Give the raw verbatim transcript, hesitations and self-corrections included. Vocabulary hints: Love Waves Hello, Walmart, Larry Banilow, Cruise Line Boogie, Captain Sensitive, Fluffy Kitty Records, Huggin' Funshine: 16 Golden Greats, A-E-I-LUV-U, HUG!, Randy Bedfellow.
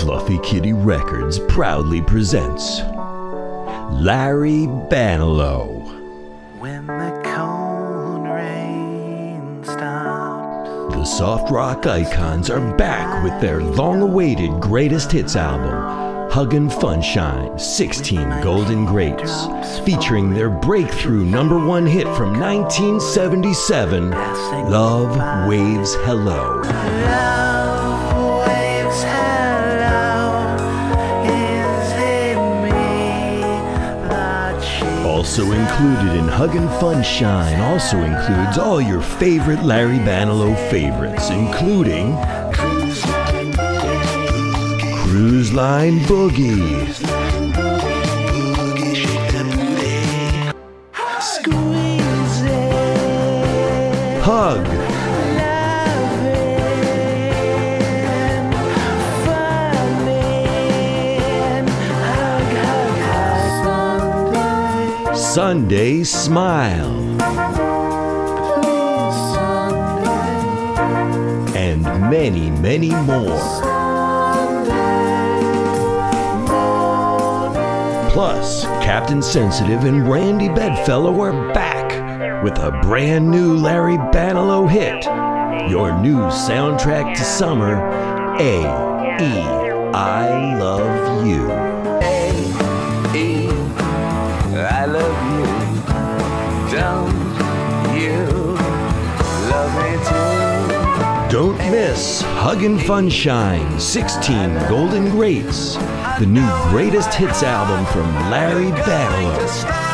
Fluffy Kitty Records proudly presents Larry Banilow. When the cold rain stops. The soft rock icons are back with their long-awaited greatest hits album, Huggin' Funshine: sixteen Golden Greats, featuring their breakthrough number one hit from nineteen seventy-seven, Love Waves Hello. Also included in Huggin' Funshine also includes all your favorite Larry Banilow favorites, including Cruise Line Boogie, Cruise Line Boogie, Squeeze It, Hug, Sunday Smile, and many, many more. Plus, Captain Sensitive and Randy Bedfellow are back with a brand new Larry Banilow hit, your new soundtrack to summer, A E I Love U. I love you, don't you love me too? Don't miss Huggin' Funshine, sixteen Golden Greats, the new greatest hits album from Larry Banilow.